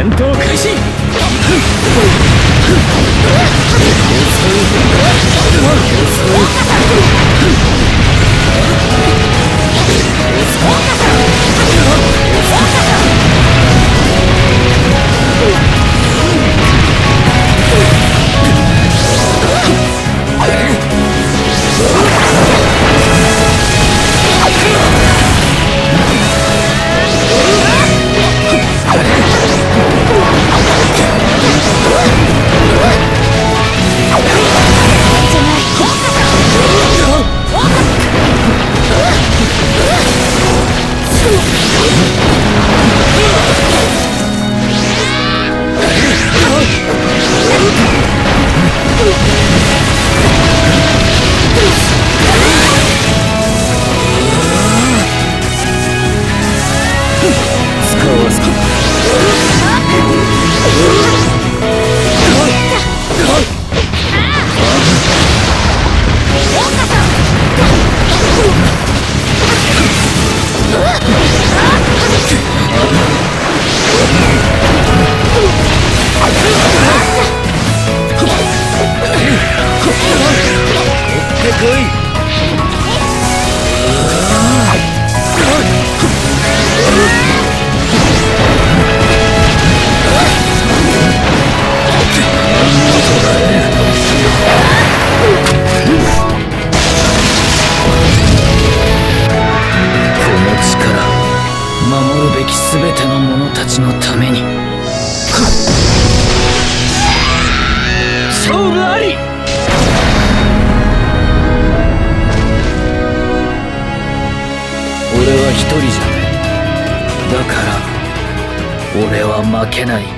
戦闘開始。全ての者たちのために勝負あり。俺は一人じゃない。だから俺は負けない。